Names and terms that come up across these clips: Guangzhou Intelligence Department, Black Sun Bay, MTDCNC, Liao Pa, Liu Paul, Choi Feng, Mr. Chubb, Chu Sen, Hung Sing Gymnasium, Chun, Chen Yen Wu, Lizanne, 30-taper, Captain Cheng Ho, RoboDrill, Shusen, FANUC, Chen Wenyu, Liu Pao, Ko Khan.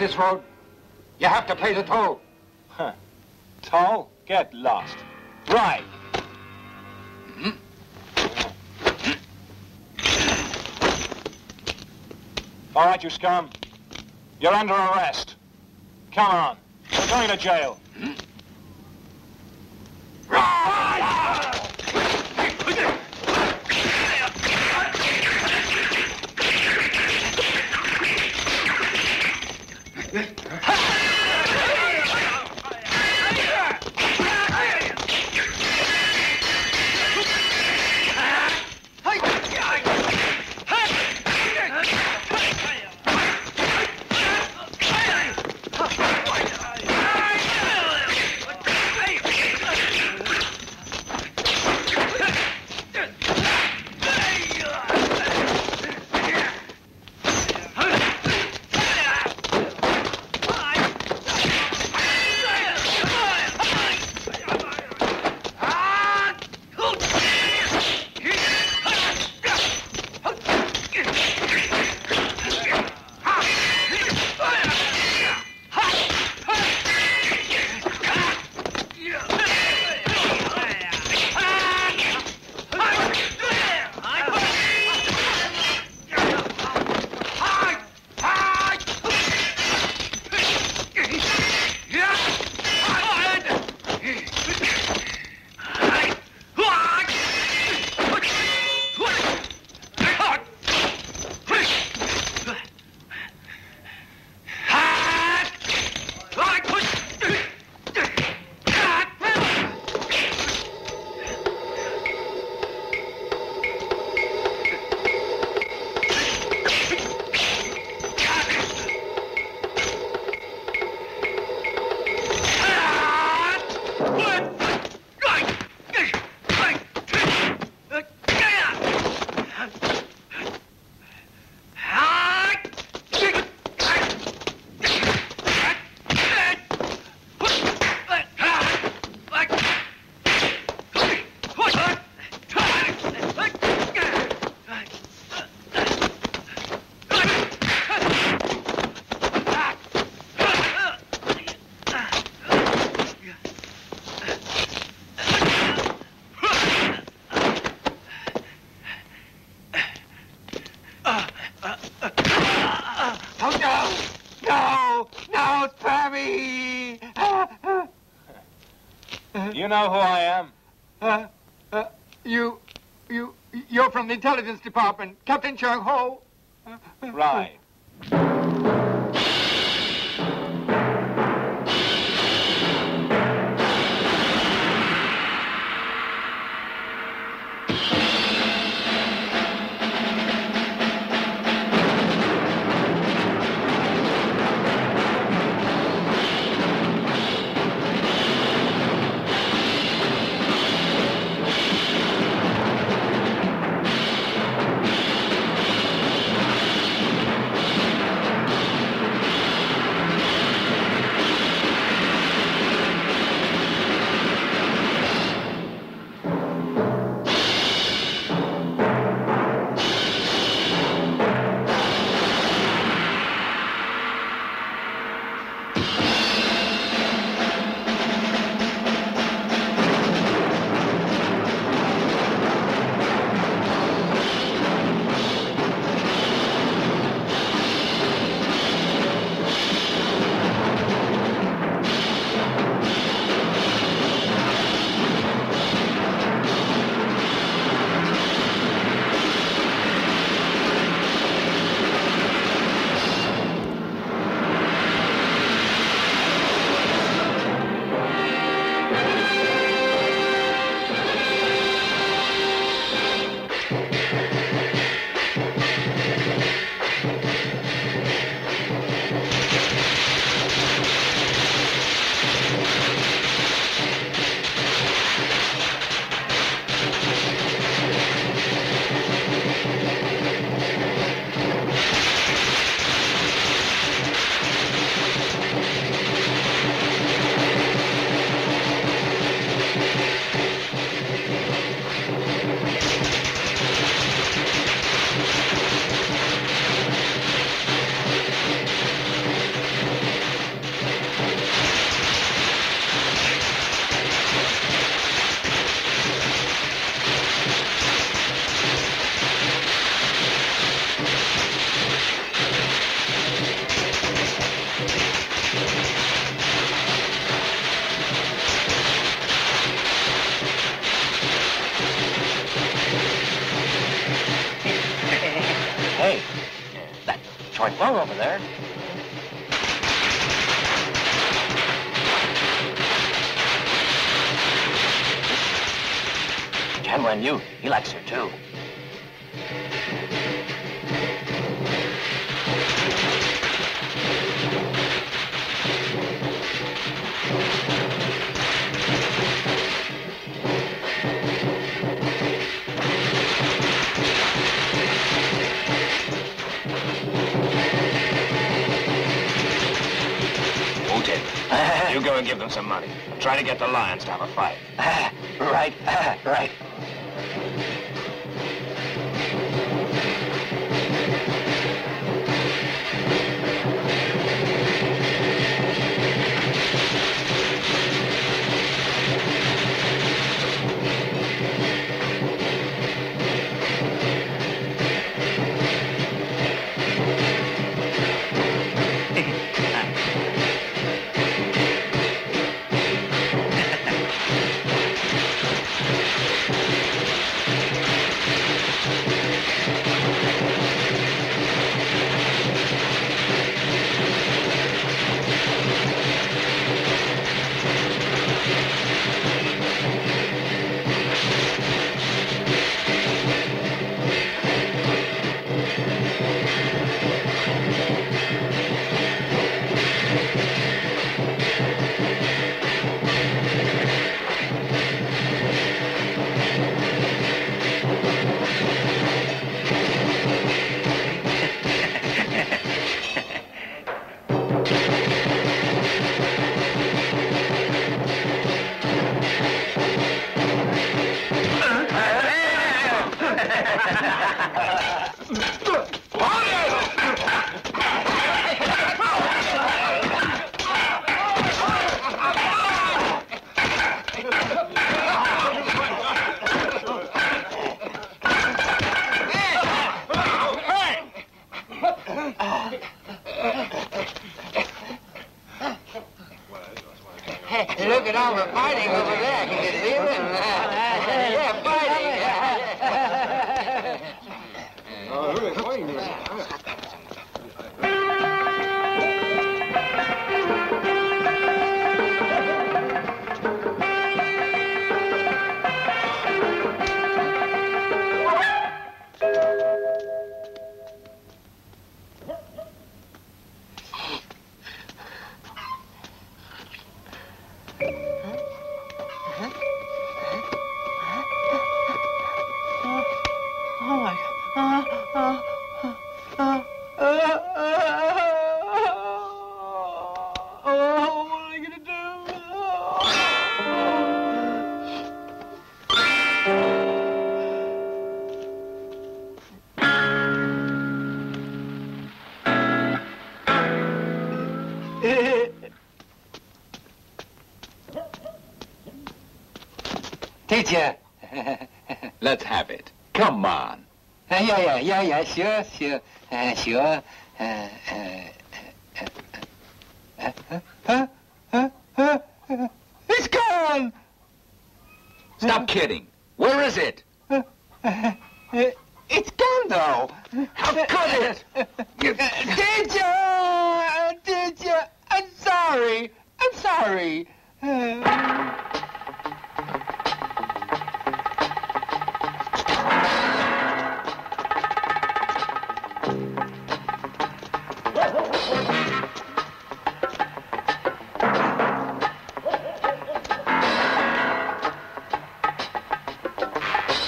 use this road, you have to pay the toll. Huh. Toll? Get lost. Right. Mm-hmm. All right, you scum. You're under arrest. Come on. We're going to jail. Mm-hmm. You know who I am? You're from the Intelligence Department, Captain Cheng Ho. Right. quite well over there. Chen Wenyu, he likes her too. You go and give them some money. Try to get the lions to have a fight. Right, right. Teacher. Let's have it. Come on. Yeah, sure. Sure. It's gone! Stop kidding. Where is it? It's gone, though. How could it? Teacher! I'm sorry.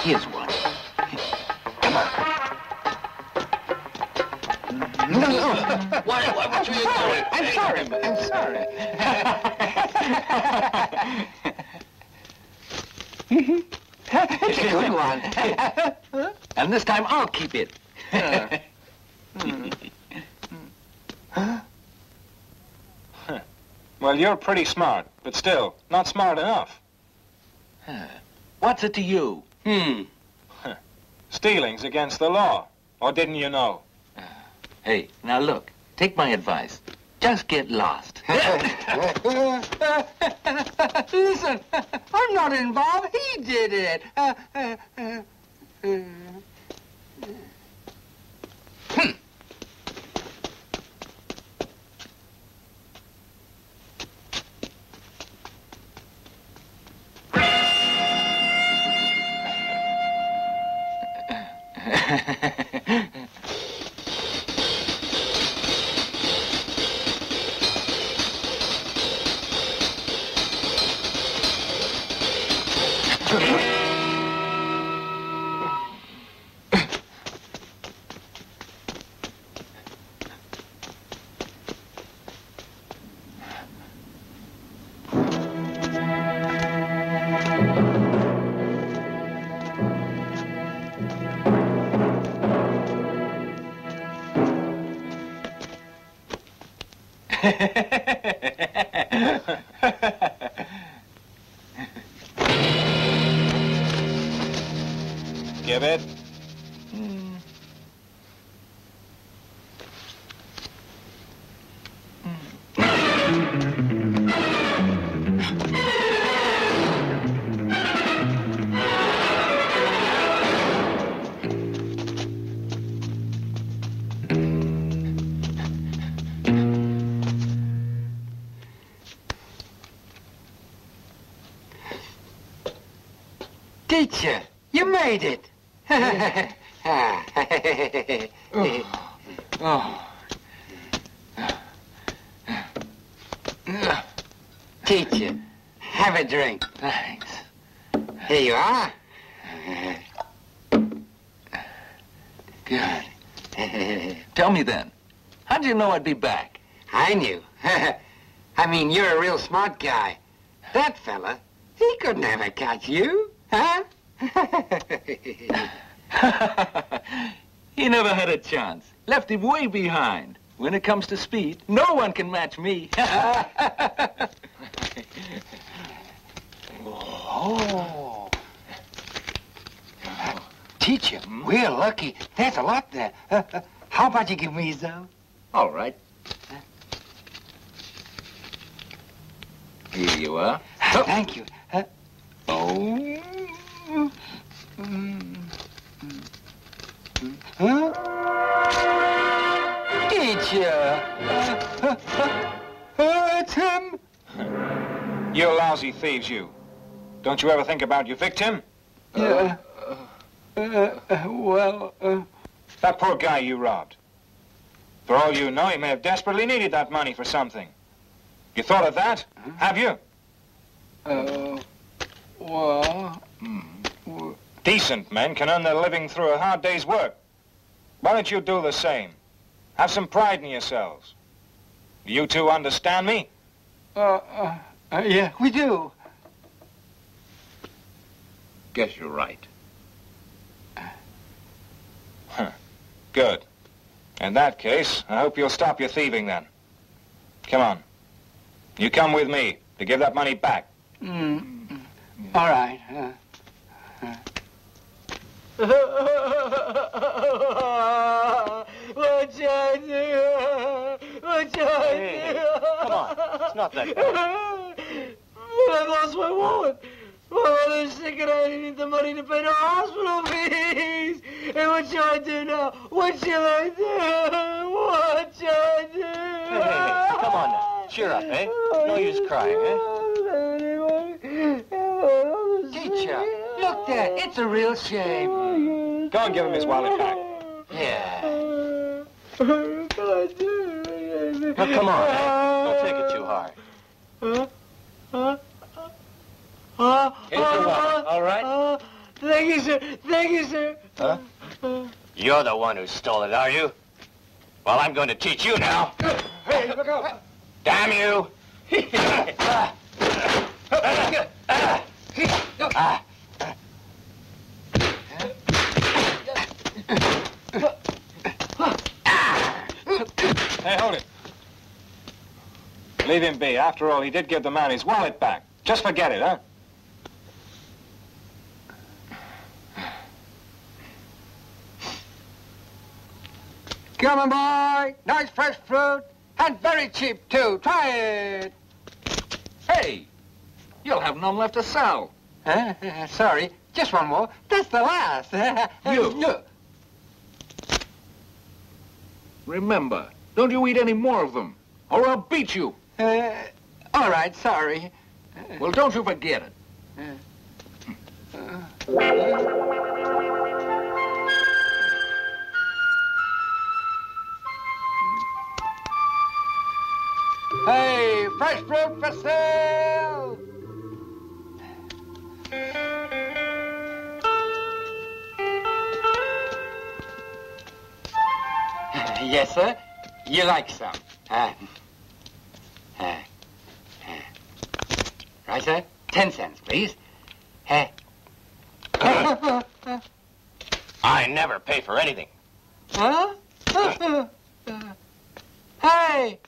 Here's one. Come on. No. What are you doing? I'm sorry. It's a good one. And this time I'll keep it. Well, you're pretty smart, but still, not smart enough. What's it to you? Stealing's against the law. Or didn't you know? Hey, now look. Take my advice. Just get lost. Listen, I'm not involved. He did it. Give it. Teacher, you made it. Teacher, have a drink. Thanks. Here you are. Good. Tell me then, how'd you know I'd be back? I knew. I mean, you're a real smart guy. That fella, he could never catch you. Huh? He never had a chance. Left him way behind. When it comes to speed, no one can match me. Oh. Teacher, we're lucky. There's a lot there. How about you give me some? All right. Here you are. Oh. Thank you. Huh? Teacher! It's him! You lousy thieves, you. Don't you ever think about your victim? That poor guy you robbed. For all you know, he may have desperately needed that money for something. You thought of that? Huh? Have you? Decent men can earn their living through a hard day's work. Why don't you do the same? Have some pride in yourselves. Do you two understand me? Yeah, we do. Guess you're right. Huh. Good. In that case, I hope you'll stop your thieving then. Come on. You come with me to give that money back. All right. Come on. It's not that bad. I lost my wallet. My wallet is sick and I need the money to pay the hospital fees. And what shall I do now? What shall I do? What shall I do? Hey, come on now. Cheer up, eh? No use crying, eh? Teacher, look there. It's a real shame. Go and give him his wallet back. Yeah. Now, come on, eh? Don't take it too hard. Here's your wallet, all right? Thank you, sir. Thank you, sir. Huh? You're the one who stole it, are you? Well, I'm going to teach you now. Hey, look out. Damn you! Hey, hold it. Leave him be. After all, he did give the man his wallet back. Just forget it, huh? Come on, boy. Nice fresh fruit. And very cheap, too. Try it. Hey, you'll have none left to sell. Sorry, just one more. That's the last. You. Remember, don't you eat any more of them, or I'll beat you. All right, sorry. Well, don't you forget it. Hey, fresh fruit for sale! Yes, sir? You like some? Right, sir? 10 cents, please. I never pay for anything. Huh? Hey!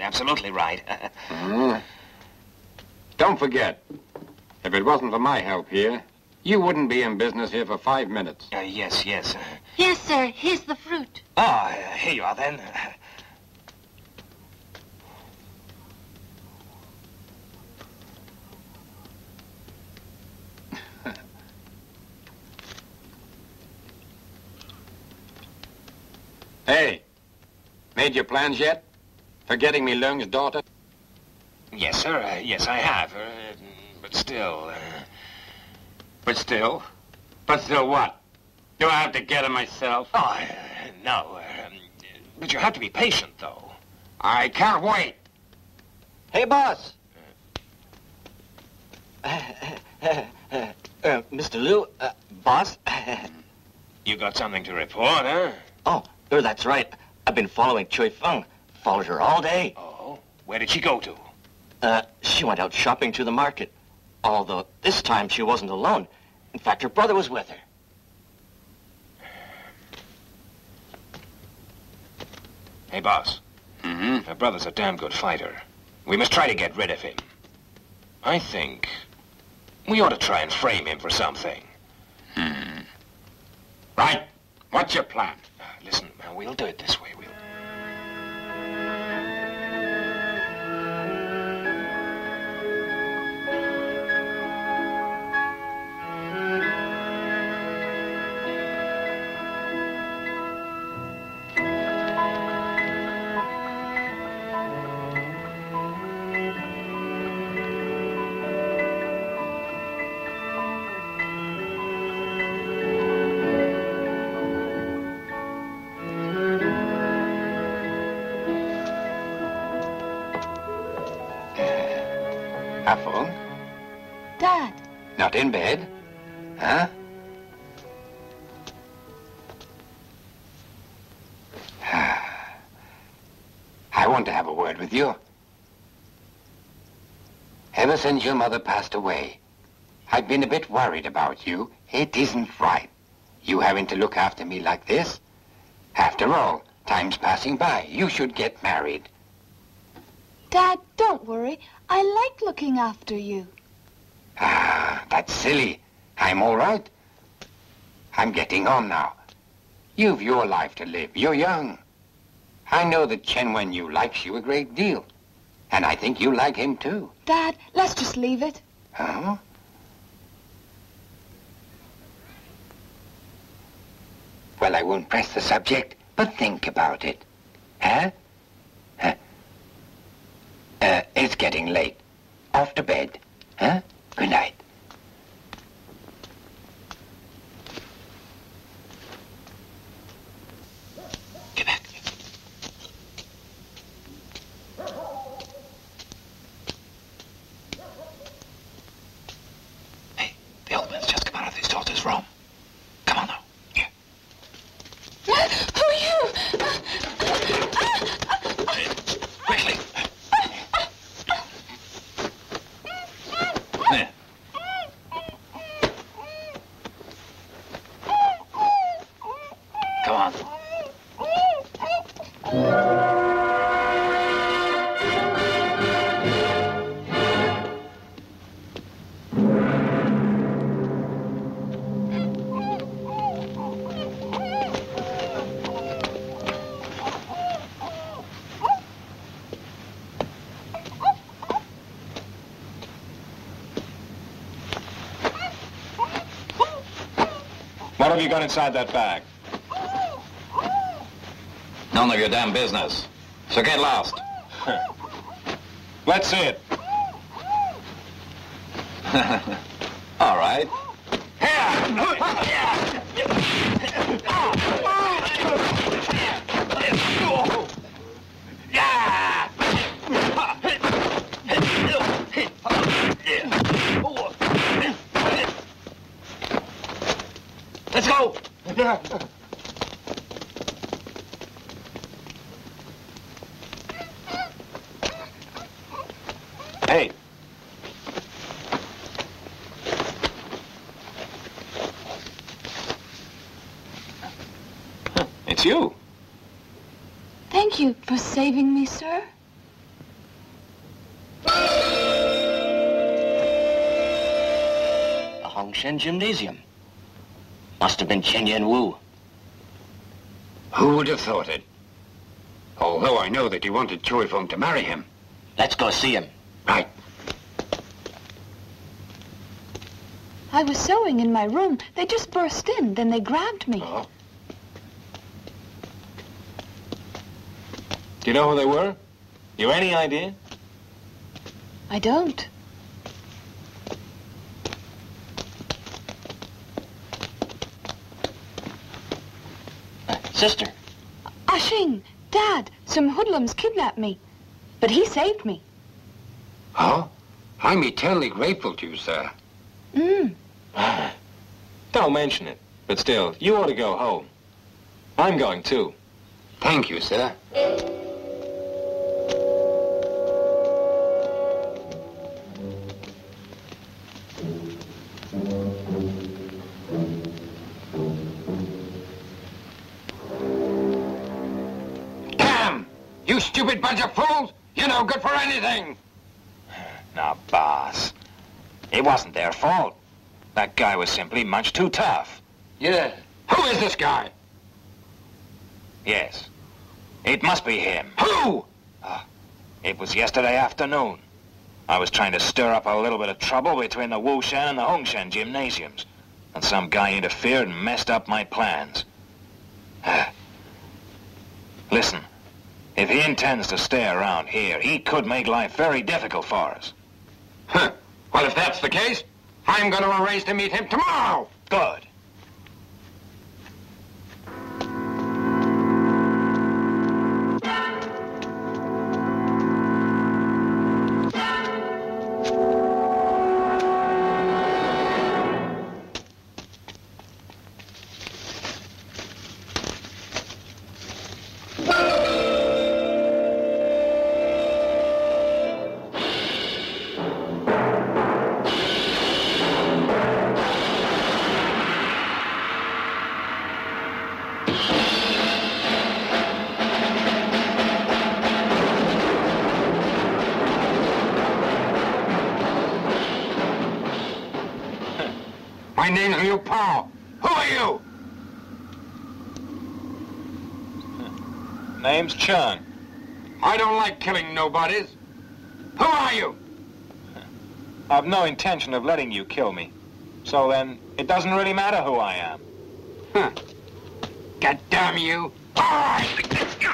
Absolutely right. Don't forget, if it wasn't for my help here, you wouldn't be in business here for 5 minutes. Yes. Yes, sir. Here's the fruit. Here you are, then. Hey, made your plans yet? Forgetting me Leung's daughter? Yes, sir. Yes, I have. But still what? Do I have to get it myself? No. But you have to be patient, though. I can't wait. Hey, boss. Mr. Liu, boss? You got something to report, huh? Oh, that's right. I've been following Choi Feng. Followed her all day. Oh? Where did she go to? She went out shopping to the market. Although this time she wasn't alone. In fact, her brother was with her. Hey, boss. Mm-hmm. Her brother's a damn good fighter. We must try to get rid of him. I think we ought to try and frame him for something. Hmm. Right. What's your plan? Listen, we'll do it this way. In bed? Huh? I want to have a word with you. Ever since your mother passed away, I've been a bit worried about you. It isn't right. You having to look after me like this. After all, time's passing by. You should get married. Dad, don't worry. I like looking after you. That's silly. I'm all right. I'm getting on now. You've your life to live. You're young. I know that Chen Wenyu likes you a great deal. And I think you like him too. Dad, let's just leave it. Huh? Well, I won't press the subject, but think about it. Huh? It's getting late. Off to bed. Huh? Good night. What's wrong? Come on now. Here. Who are you? Quickly. There. Come on. What have you got inside that bag? None of your damn business. So get lost. Let's see it. All right. Let's go! Hey. It's you. Thank you for saving me, sir. The Hung Sing Gymnasium. Must have been Chen Yen Wu. Who would have thought it? Although I know that he wanted Choi Feng to marry him. Let's go see him. Right. I was sewing in my room. They just burst in, then they grabbed me. Oh. Do you know who they were? You any idea? I don't. Sister. Ah Shing, Dad, some hoodlums kidnapped me, but he saved me. Oh? I'm eternally grateful to you, sir. Don't mention it, but still, you ought to go home. I'm going too. Thank you, sir. Stupid bunch of fools! You're no good for anything! Now, boss, it wasn't their fault. That guy was simply much too tough. Yeah. Who is this guy? Yes. It must be him. Who? It was yesterday afternoon. I was trying to stir up a little bit of trouble between the Wu Shan and the Hung Shan gymnasiums. And some guy interfered and messed up my plans. Listen. If he intends to stay around here, he could make life very difficult for us. Huh. Well, if that's the case, I'm going to arrange to meet him tomorrow. Good. My name's Liu Paul. Who are you? Name's Chun. I don't like killing nobodies. Who are you? I've no intention of letting you kill me. So then, it doesn't really matter who I am. Huh. God damn you. All right, let's go.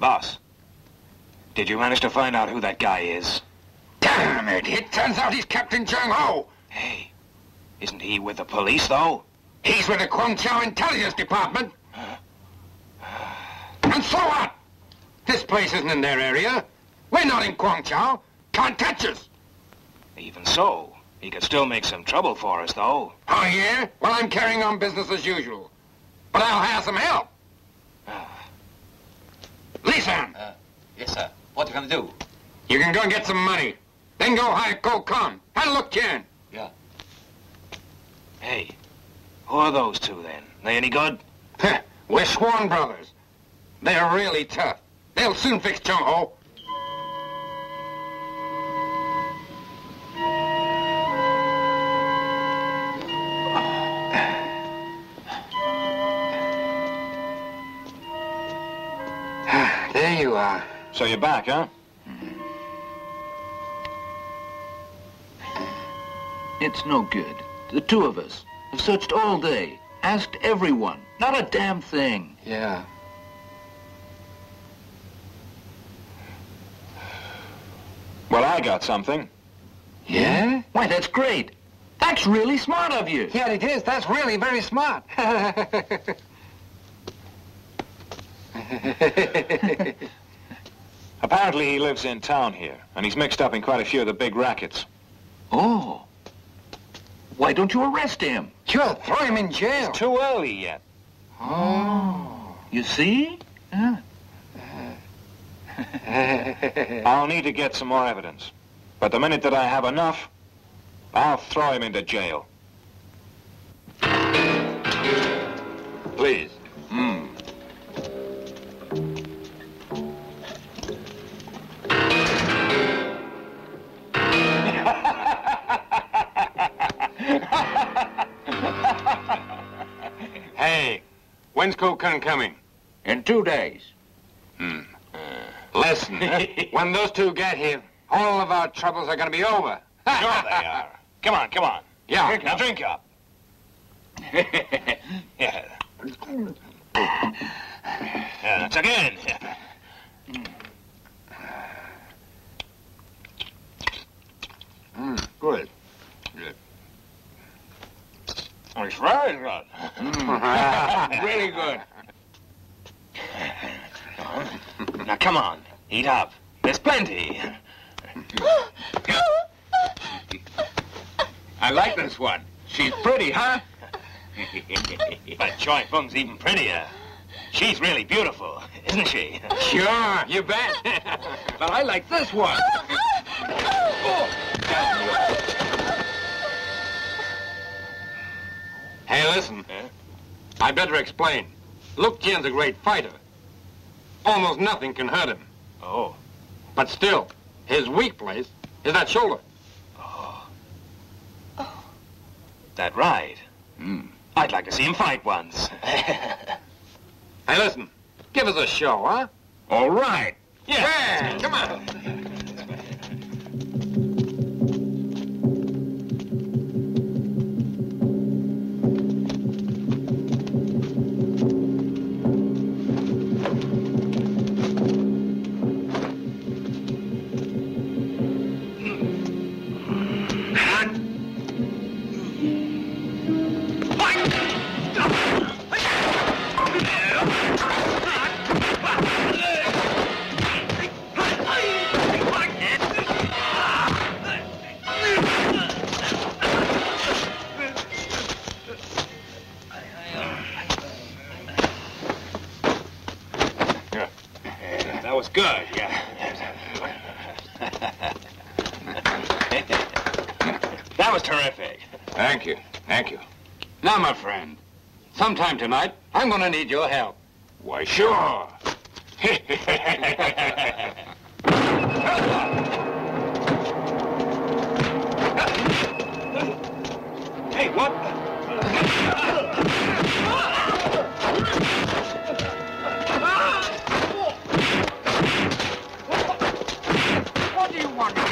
Boss, did you manage to find out who that guy is? Damn it! It turns out he's Captain Cheng Ho! Hey, isn't he with the police, though? He's with the Guangzhou Intelligence Department. And so what? This place isn't in their area. We're not in Guangzhou. Can't touch us. Even so, he could still make some trouble for us, though. Oh, yeah? Well, I'm carrying on business as usual. But I'll have some help. Lizanne! Yes, sir. What are you going to do? You can go and get some money. Then go hire Ko Khan. Have a look, Chen. Yeah. Hey, who are those two, then? They any good? We're sworn brothers. They're really tough. They'll soon fix Cheng Ho. There you are. So you're back, huh? It's no good. The two of us have searched all day, asked everyone. Not a damn thing. Yeah. Well, I got something. Yeah? Why, that's great. That's really smart of you. Yeah, it is. That's really very smart. Apparently he lives in town here, and he's mixed up in quite a few of the big rackets. Oh. Why don't you arrest him? Sure, throw him in jail. It's too early yet. Oh. You see? I'll need to get some more evidence. But the minute that I have enough, I'll throw him into jail. Please. Hey, when's Ko Khan coming? In 2 days. Listen, when those two get here, all of our troubles are going to be over. Sure they are. Come on, come on. Yeah. Drink up. Yeah. That's again. Good. Good. It's very good. Really good. Now, come on. Eat up. There's plenty. I like this one. She's pretty, huh? But Choi Feng's even prettier. She's really beautiful, isn't she? Sure, you bet. But I like this one. Oh. Hey, listen, I better explain. Look, Chen's a great fighter. Almost nothing can hurt him. Oh. But still, his weak place is that shoulder. Oh. Oh. That right. I'd like to see him fight once. Hey, listen, give us a show, huh? All right. Yeah. Come on. That was good, yeah. That was terrific. Thank you, thank you. Now, my friend, sometime tonight, I'm gonna need your help. Why, sure. Hey, what? What do you want me here?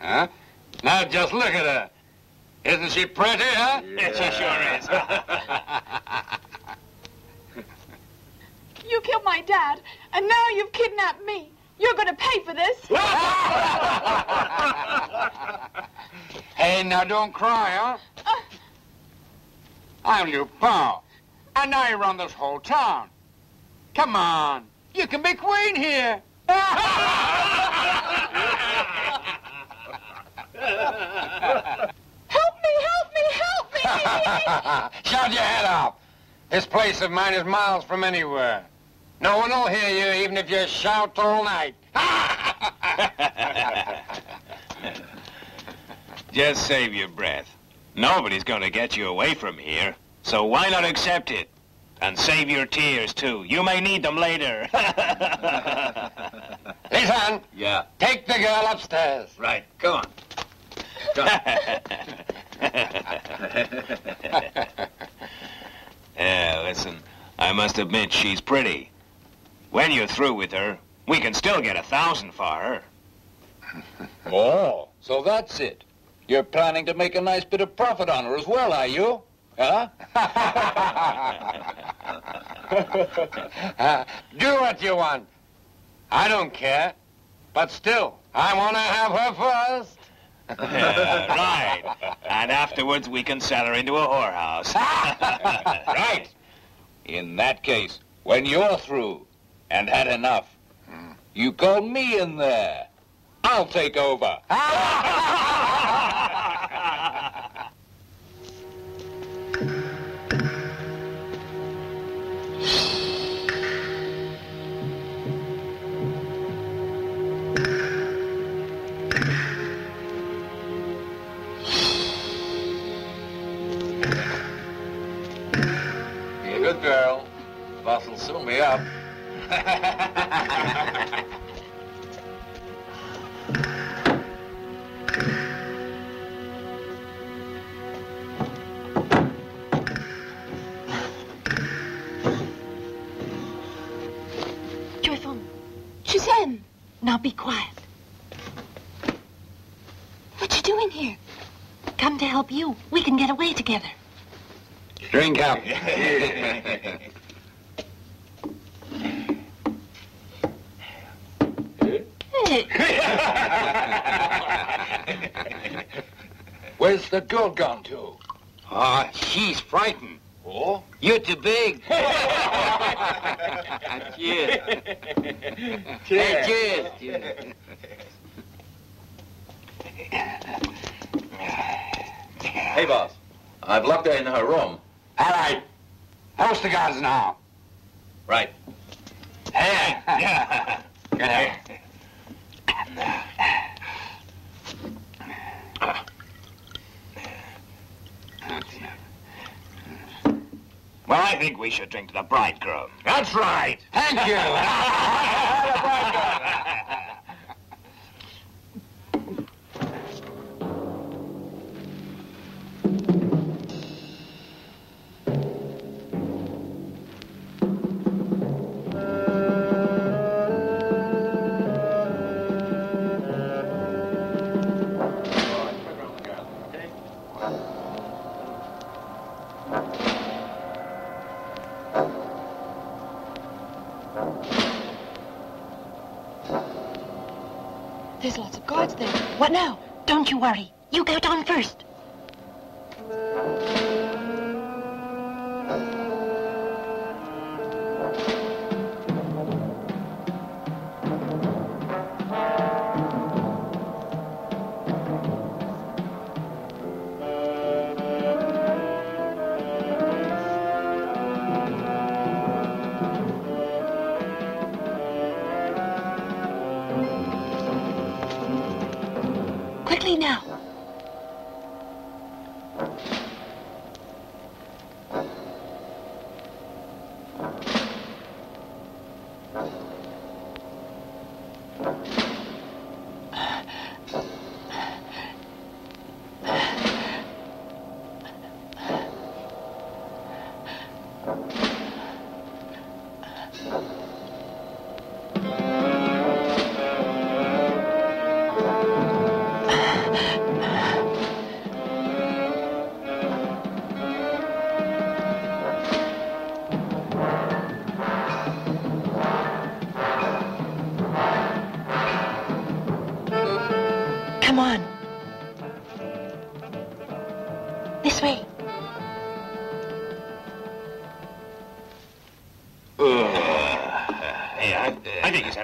Huh? Now just look at her. Isn't she pretty, huh? Yeah. She sure is. You killed my dad, and now you've kidnapped me. You're going to pay for this. Hey, now don't cry, huh? I'm Liu Pao, and I run this whole town. Come on, you can be queen here. Help me, help me, help me! Shut your head up. This place of mine is miles from anywhere. No one will hear you, even if you shout all night. Just save your breath. Nobody's going to get you away from here, so why not accept it? And save your tears, too. You may need them later. Lizanne. Yeah? Take the girl upstairs. Right, come on. Yeah, listen, I must admit she's pretty. When you're through with her, we can still get 1,000 for her. Oh, so that's it. You're planning to make a nice bit of profit on her as well, are you? Huh? Do what you want. I don't care. But still, I want to have her first. Right. And afterwards, we can sell her into a whorehouse. Right. In that case, when you're through and had enough, you call me in there. I'll take over. Good girl. The boss will sew me up. Choi Feng, Shusen, now be quiet. What you doing here? Come to help you. We can get away together. Drink up. Where's the girl gone to? Ah, she's frightened. Oh? You're too big. Cheers. Cheers. Hey, cheers. Hey, boss. I've locked her in her room. All right. House the guards now. Right. Hey. Yeah. Good night. Well, I think we should drink to the bridegroom. That's right. Thank you. What now? Don't you worry. You get on first.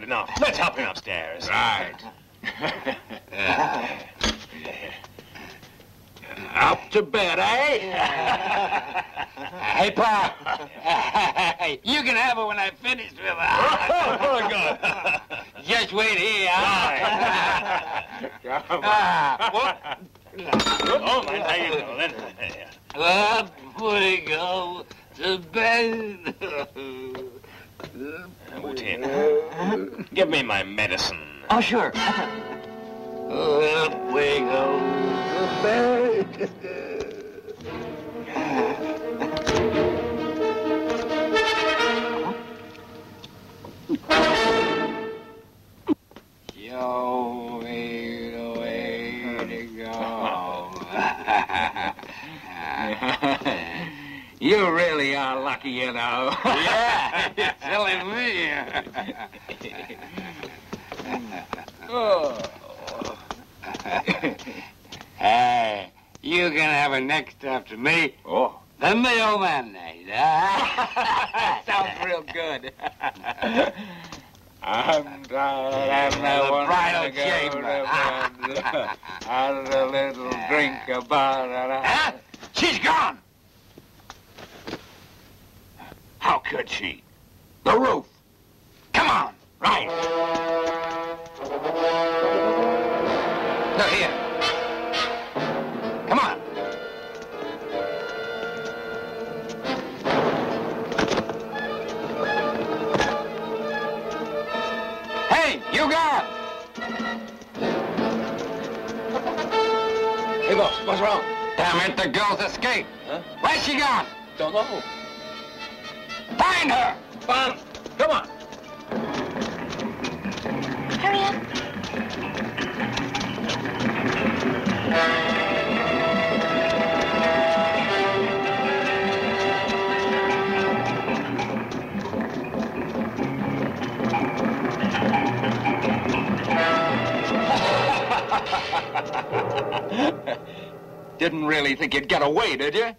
Enough. Let's help him upstairs. Right. Up to bed, eh? Hey, Pa. You can have her when I'm finished with her. Just wait here, huh? Oh, there you go. Up we go to bed. Give me my medicine. Oh, sure. Up we go to bed. Show me the way to go. You really are lucky, you know. Yeah, you're telling me. Oh. Hey, you can have a next after me. Oh. The mailman night. Sounds real good. I'm tired of the bridal chamber. Had a little drink about it. Huh? She's gone. How could she? The roof. Come on, right. Look here. Come on. Hey, you guard. Hey, boss, what's wrong? Damn it, the girl's escaped. Huh? Where's she gone? Don't know. Find her! Fun. Come on! Hurry up! Didn't really think you'd get away, did you?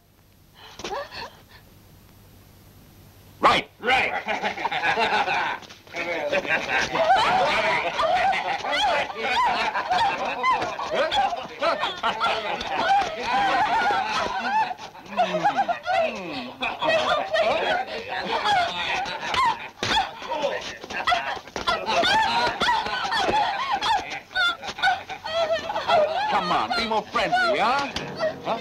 Right! Right! Come on, be more friendly, huh? Huh?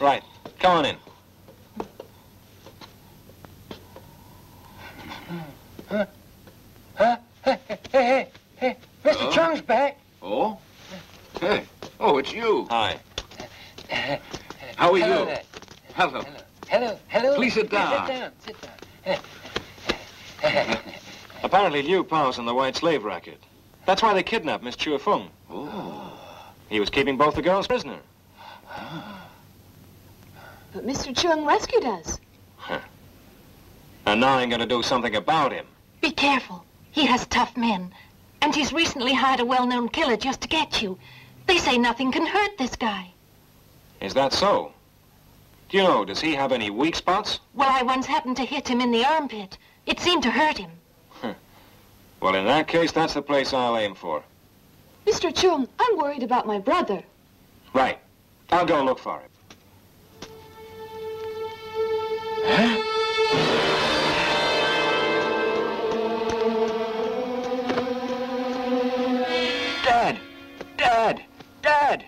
Right. Come on in. Huh? Huh? Hey, Mr. Chung's back. Oh? Hey. Oh, it's you. Hi. How are you? Hello. Hello. Please sit down. Sit down. Apparently, Liu Pa's in the white slave racket. That's why they kidnapped Miss Choi Feng. Oh. He was keeping both the girls prisoner. But Mr. Chung rescued us. Huh. And now I'm going to do something about him. Be careful. He has tough men. And he's recently hired a well-known killer just to get you. They say nothing can hurt this guy. Is that so? Do you know, does he have any weak spots? Well, I once happened to hit him in the armpit. It seemed to hurt him. Huh. Well, in that case, that's the place I'll aim for. Mr. Chung, I'm worried about my brother. Right. I'll go look for him. Huh? Dad! Dad! Dad!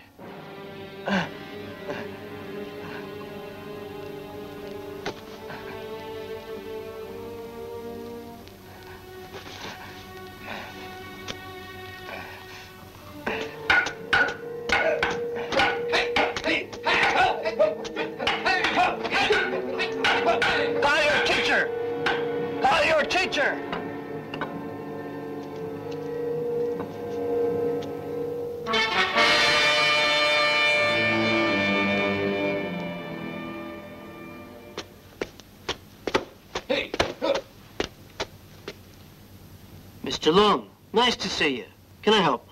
Mr. Long, nice to see you. Can I help?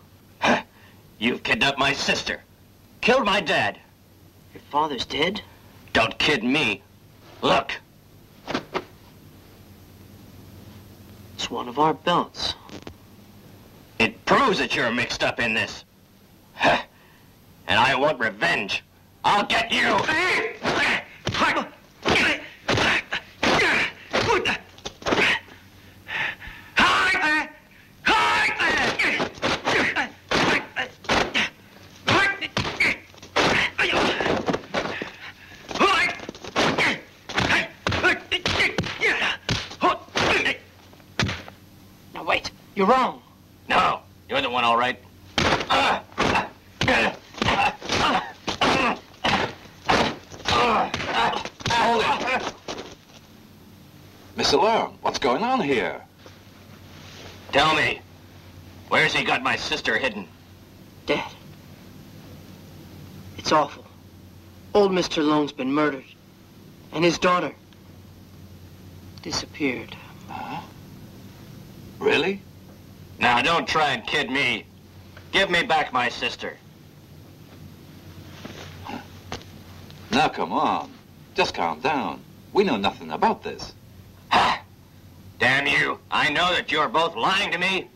You've kidnapped my sister. Killed my dad. Your father's dead? Don't kid me. Look. It's one of our belts. It proves that you're mixed up in this. And I want revenge. I'll get you. You're wrong. No, you're the one, all right. Hold it. Mr. Long, what's going on here? Tell me, where's he got my sister hidden? Dad, it's awful. Old Mr. Long's been murdered, and his daughter disappeared. Huh? Really? Now, don't try and kid me. Give me back my sister. Now, come on. Just calm down. We know nothing about this. Ha! Damn you. I know that you're both lying to me.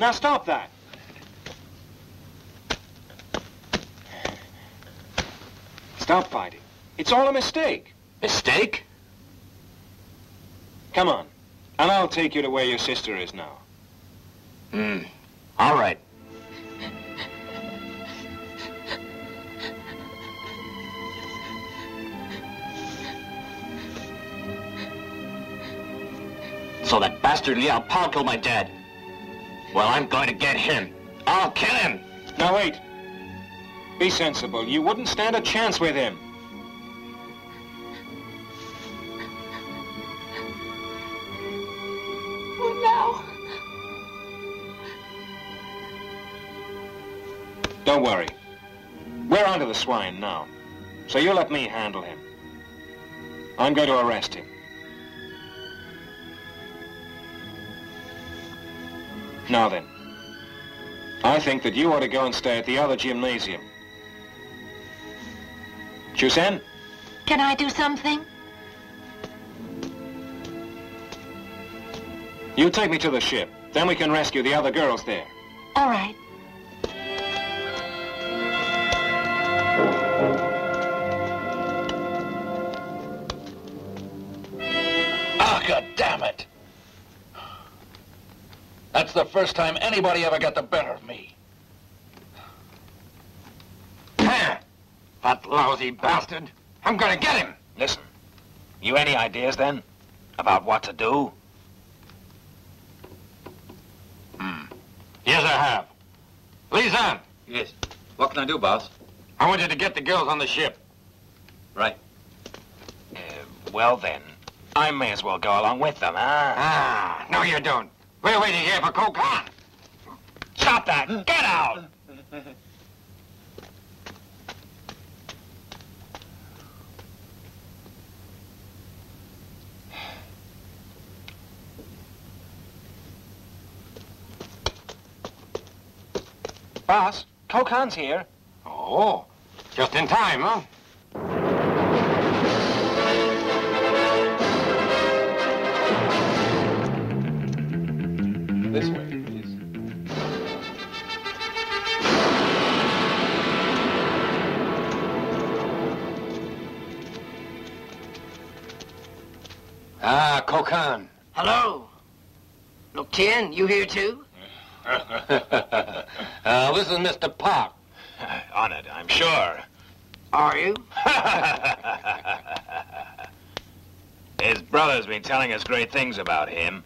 Now stop that. Stop fighting. It's all a mistake. Mistake? Come on, and I'll take you to where your sister is now. Hmm. All right. So that bastard Liao Pa killed my dad. Well, I'm going to get him. I'll kill him. Now, wait. Be sensible. You wouldn't stand a chance with him. What now? Don't worry. We're onto the swine now. So you let me handle him. I'm going to arrest him. Now then, I think that you ought to go and stay at the other gymnasium. Shusen? Can I do something? You take me to the ship. Then we can rescue the other girls there. All right. Ah, God damn it! That's the first time anybody ever got the better of me. That lousy bastard. I'm gonna get him. Listen, you any ideas then about what to do? Yes, I have. Lizanne. Yes. What can I do, boss? I want you to get the girls on the ship. Right. Well then, I may as well go along with them, huh? Ah, no you don't. We're waiting here for Ko Khan. Stop that! Get out! Boss, Ko Khan's here. Oh, just in time, huh? This way, please. Ah, Ko Khan. Hello. Look, Chen, you here too? This is Mr. Park. Honored, I'm sure. Are you? His brother's been telling us great things about him.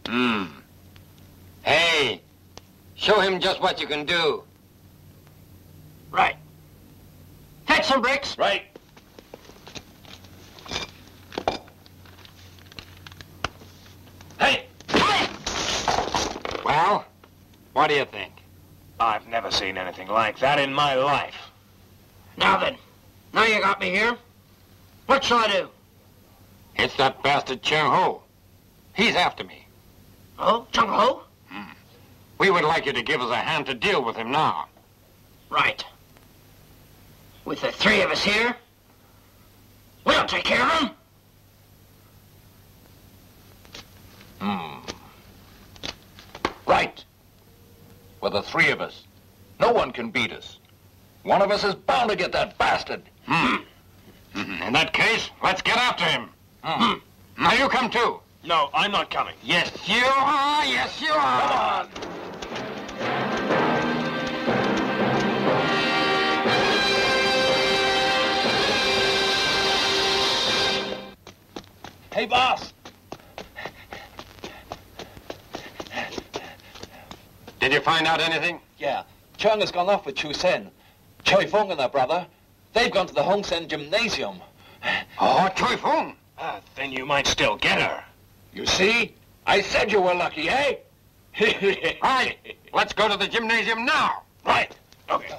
Hey, show him just what you can do. Right. Fetch some bricks. Right. Hey! Well? What do you think? I've never seen anything like that in my life. Now then, now you got me here. What shall I do? It's that bastard Cheng Ho. He's after me. Oh, Cheng Ho? We would like you to give us a hand to deal with him now. Right. With the three of us here, we'll take care of him. Right. With the three of us, no one can beat us. One of us is bound to get that bastard. In that case, let's get after him. Now you come too. No, I'm not coming. Yes, you are. Yes, you are. Come on. Hey, boss. Did you find out anything? Yeah. Chun has gone off with Chu Sen. Choi Feng and her brother. They've gone to the Hung Sing Gymnasium. Oh, Choi Feng. Then you might still get her. You see? I said you were lucky, eh? Right. Let's go to the gymnasium now. Right. Okay.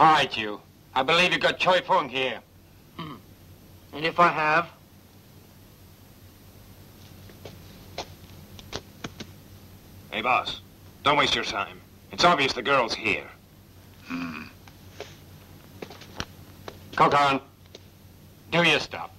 All right, you. I believe you got Choi Feng here. Hmm. And if I have? Hey, boss. Don't waste your time. It's obvious the girl's here. Hmm. Ko Khan, do your stuff.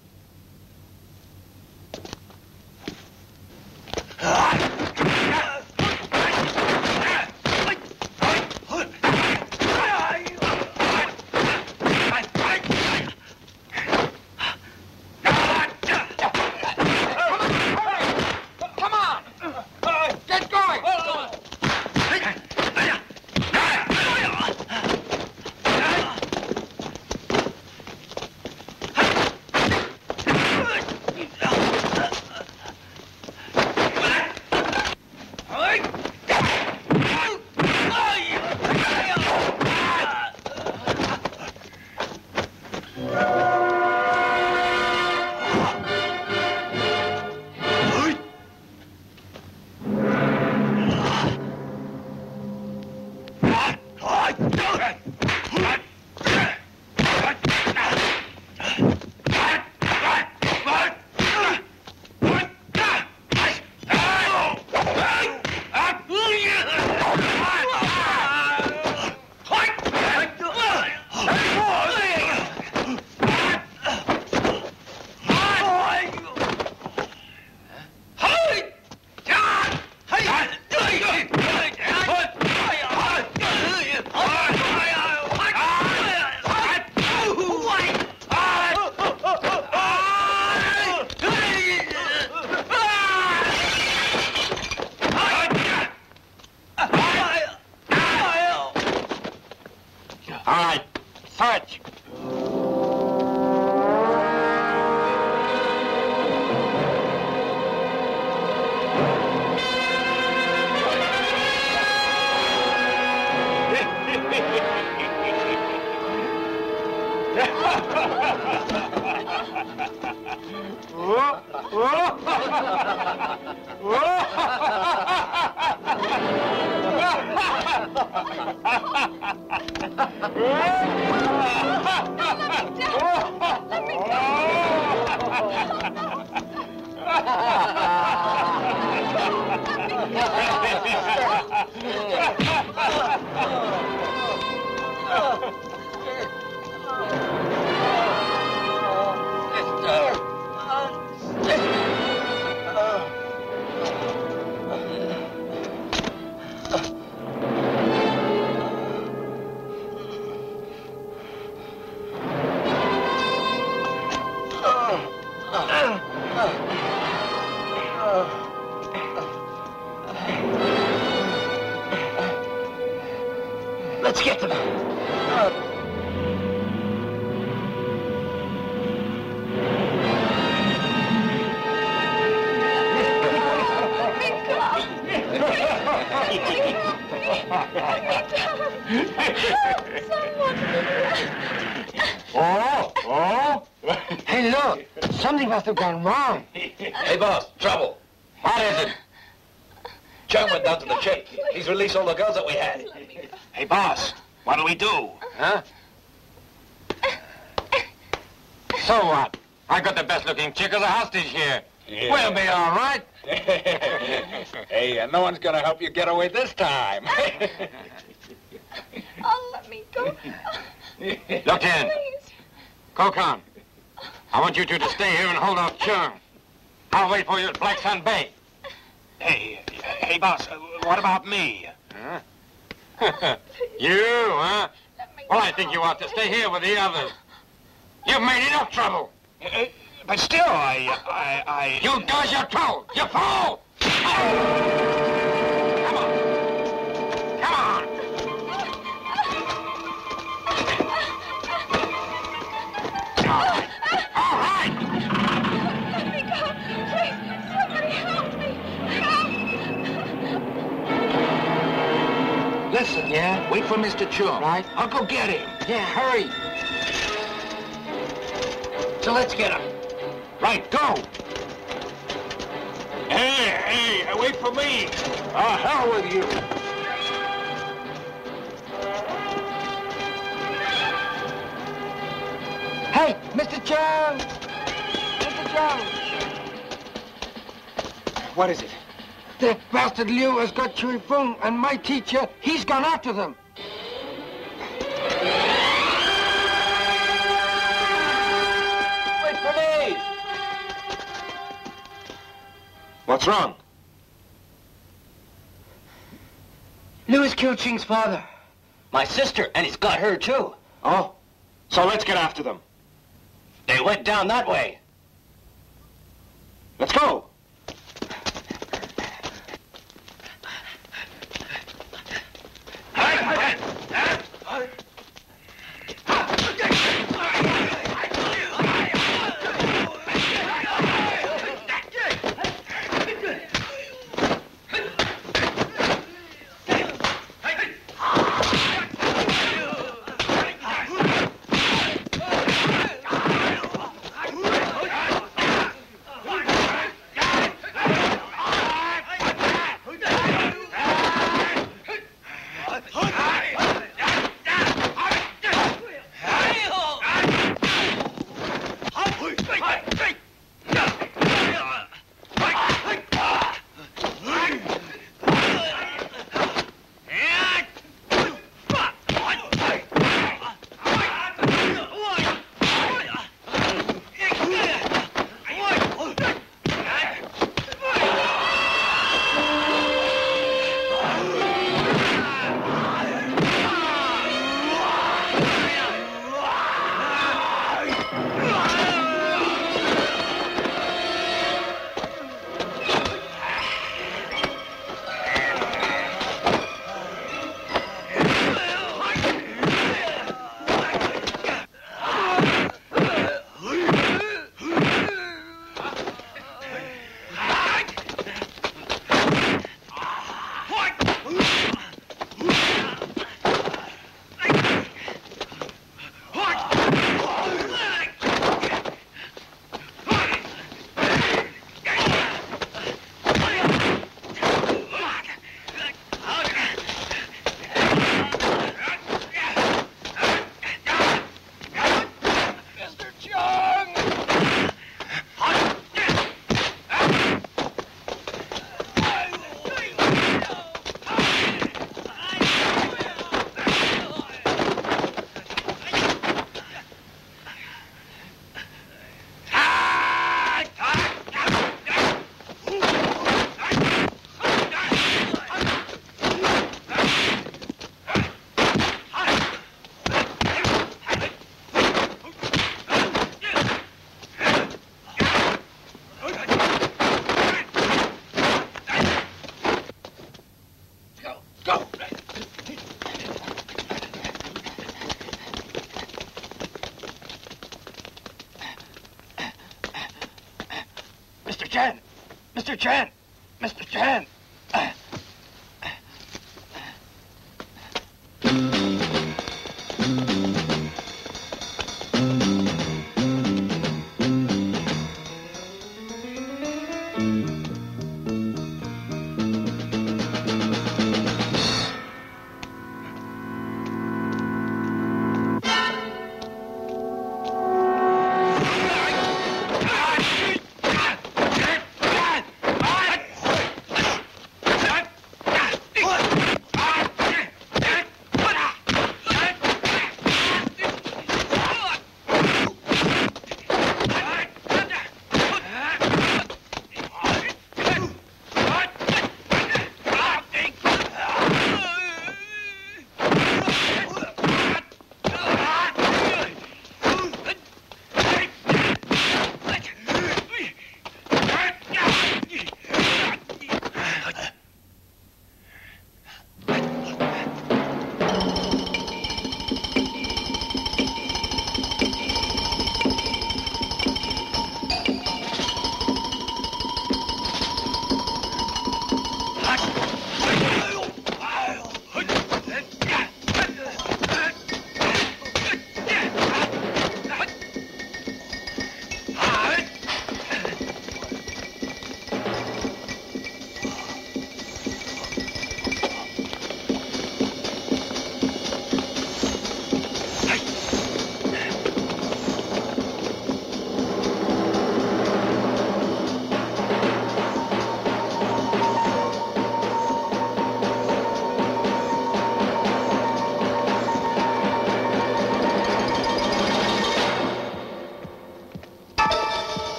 Gonna help you get away this time. Oh, let me go. Look in. Ko Khan, I want you two to stay here and hold off Chun. I'll wait for you at Black Sun Bay. Hey, boss, what about me? Huh? You, huh? Well, I think you ought to stay here with the others. You've made enough trouble. But still, I... You do as you're told. You fool! Listen, yeah? Wait for Mr. Chubb. Right? I'll go get him. Yeah, hurry. So let's get him. Right, go. Hey, wait for me. Hell with you. Mr. Chang! Mr. Chang! What is it? The bastard Liu has got Choi Feng and my teacher. He's gone after them. Wait for me! What's wrong? Liu has killed Ching's father. My sister, and he's got her too. Oh, so let's get after them. They went down that way. Let's go. Mr. Chen! Mr. Chen!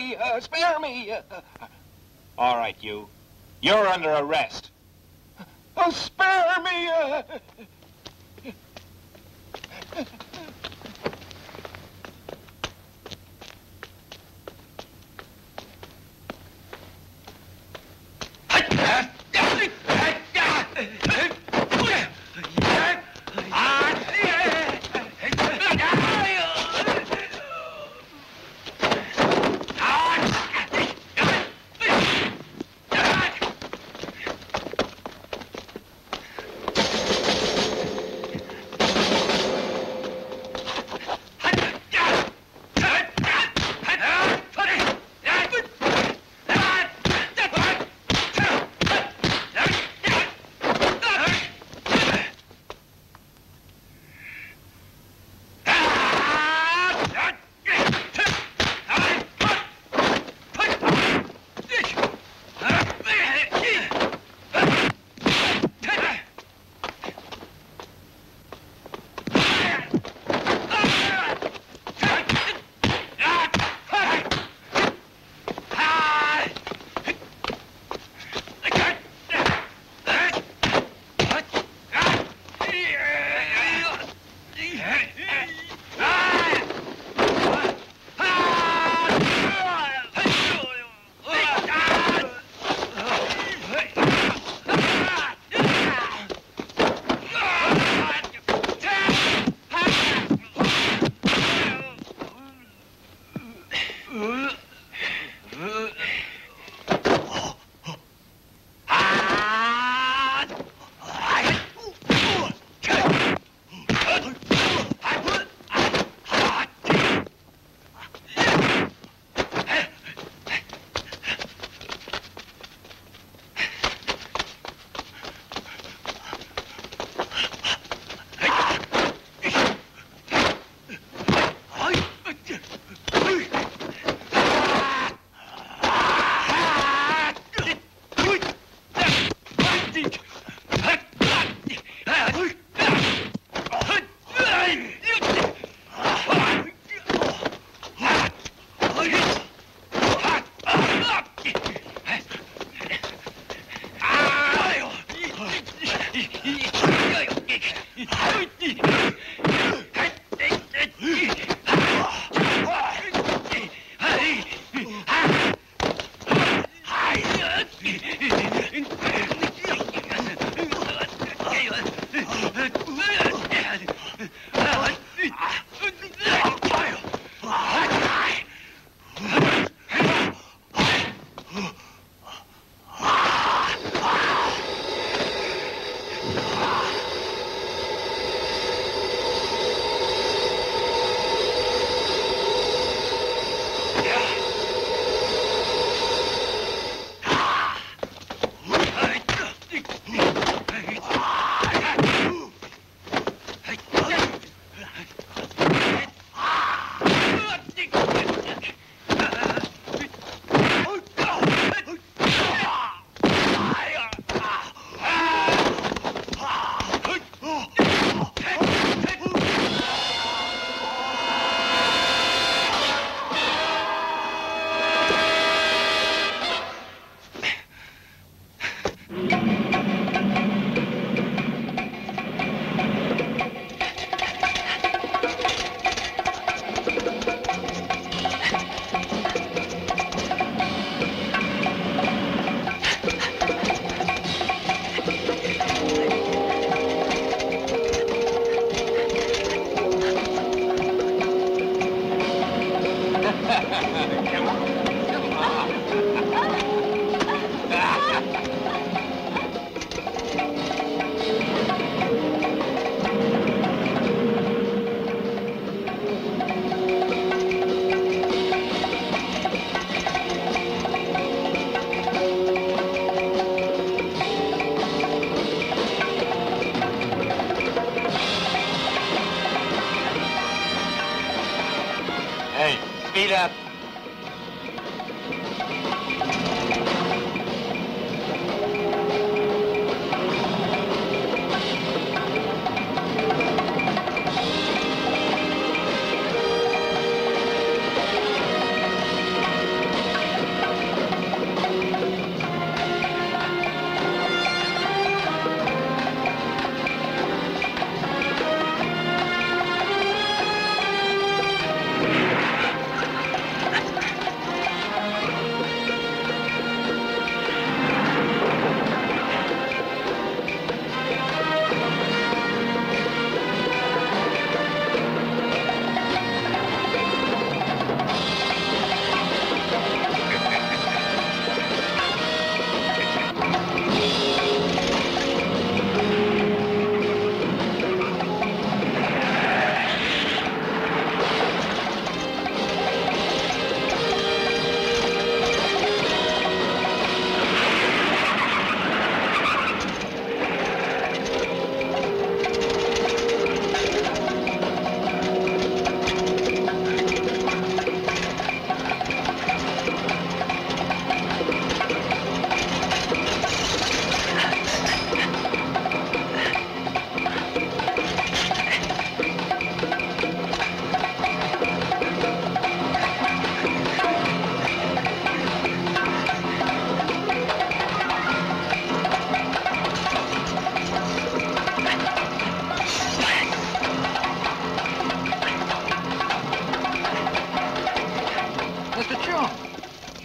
me! Spare me! All right, you. You're under arrest. Oh, spare me!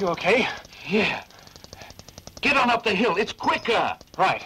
You okay? Yeah. Get on up the hill. It's quicker. Right.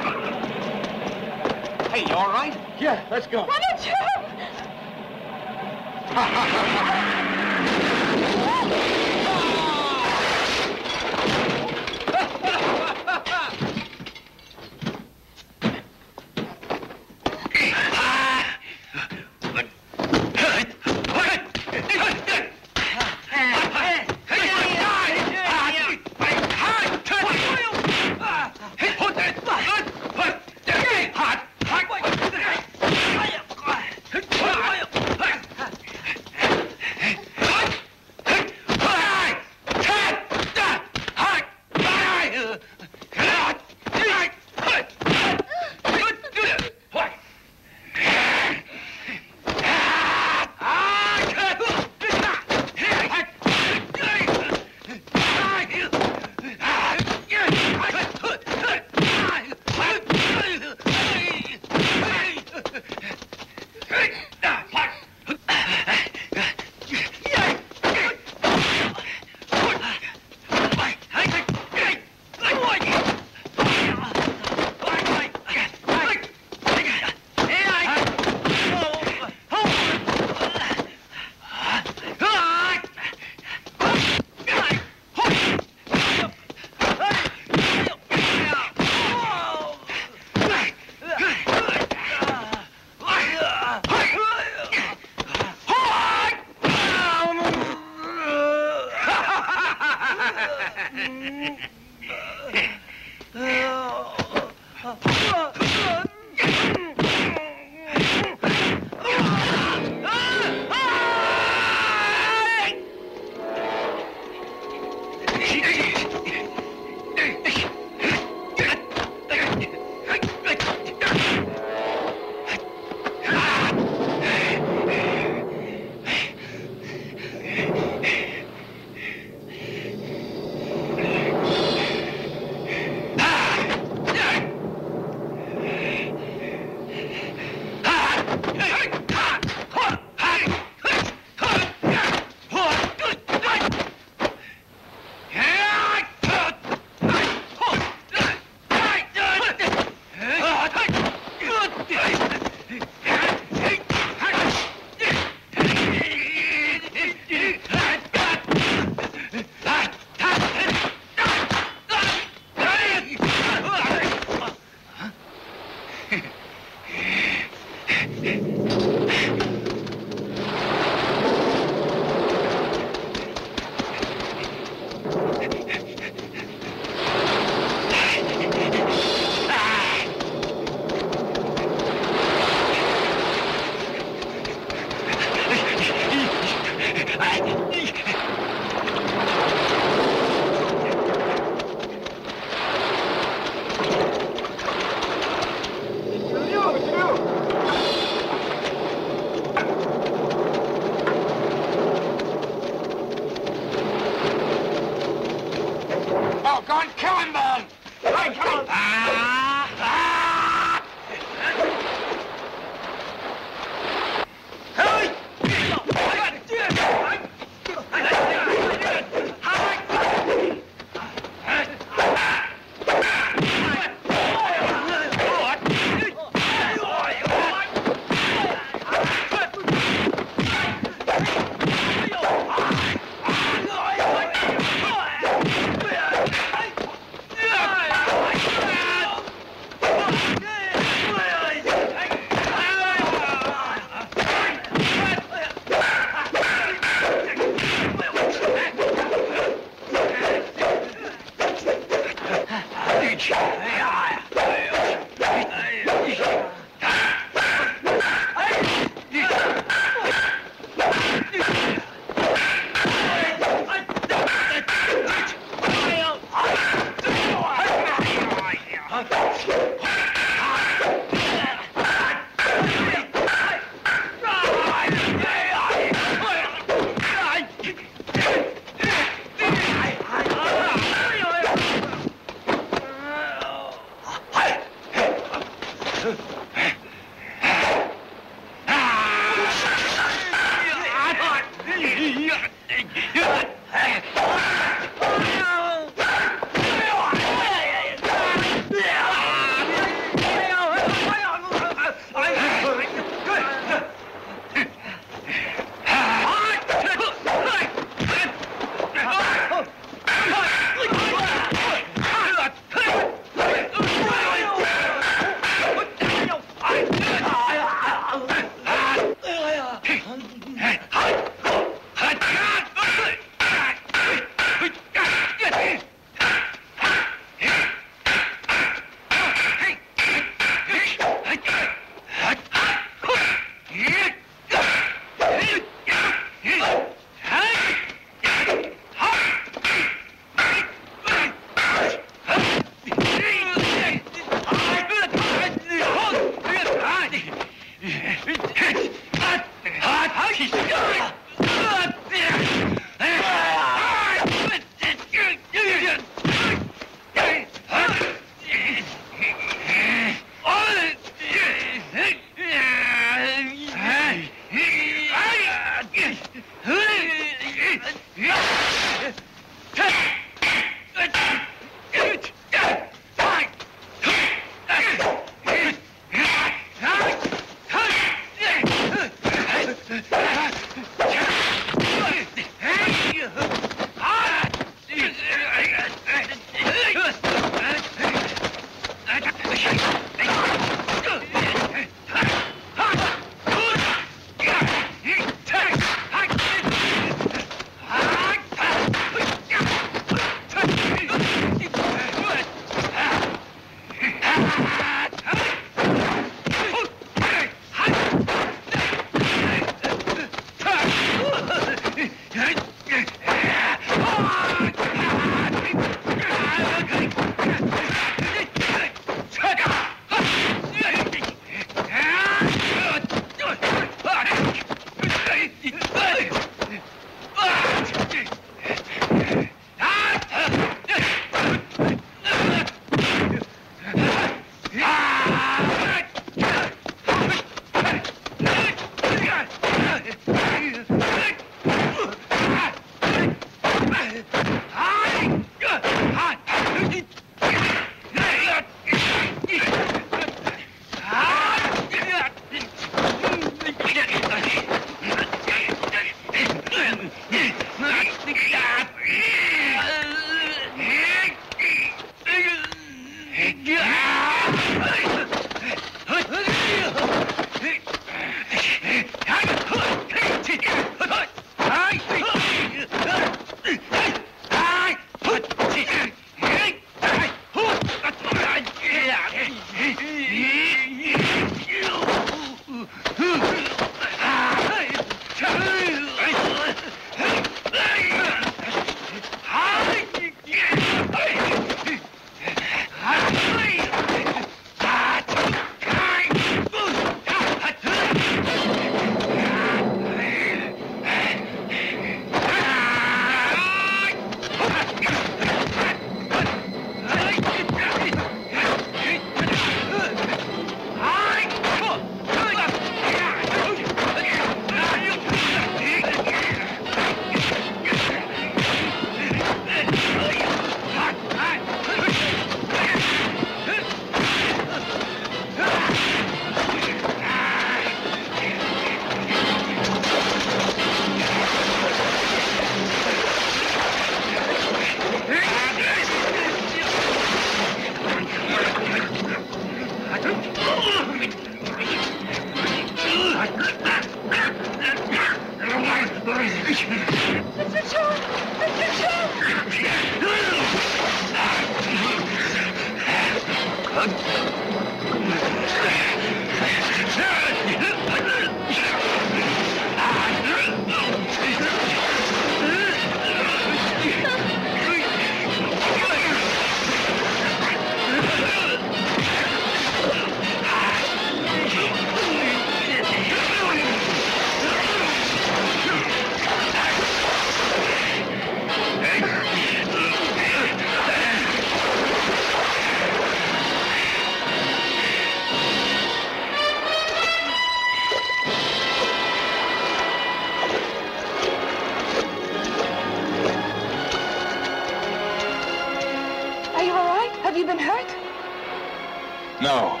No.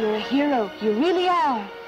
You're a hero. You really are.